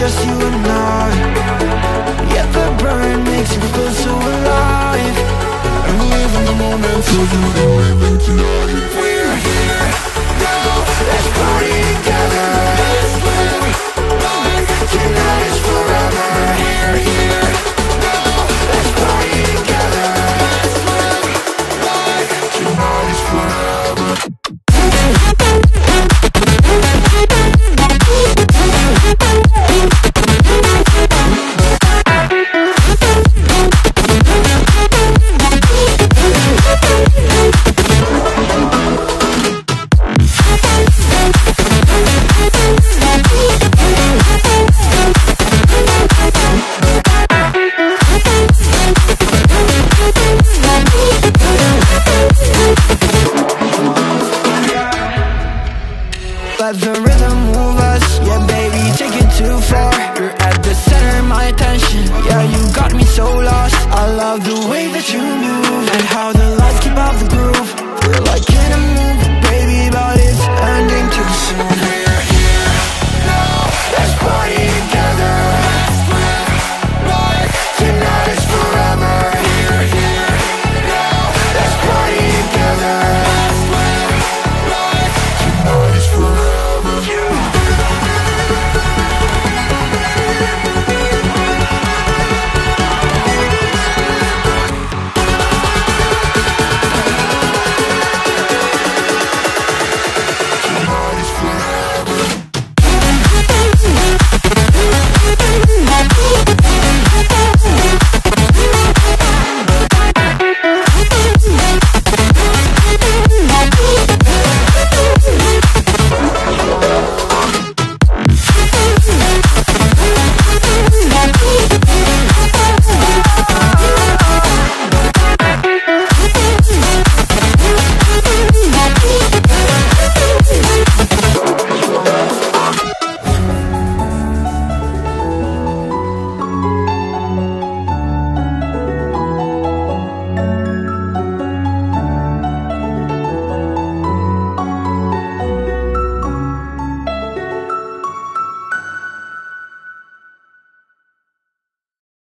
just you and I. Yet the burn makes me feel so alive. I'm living the moment, so you know it, but tonight we're here now. Let's party together. Let's live life. Tonight is forever. We're here now. Let's party together. Let's live life. Tonight is forever. Let the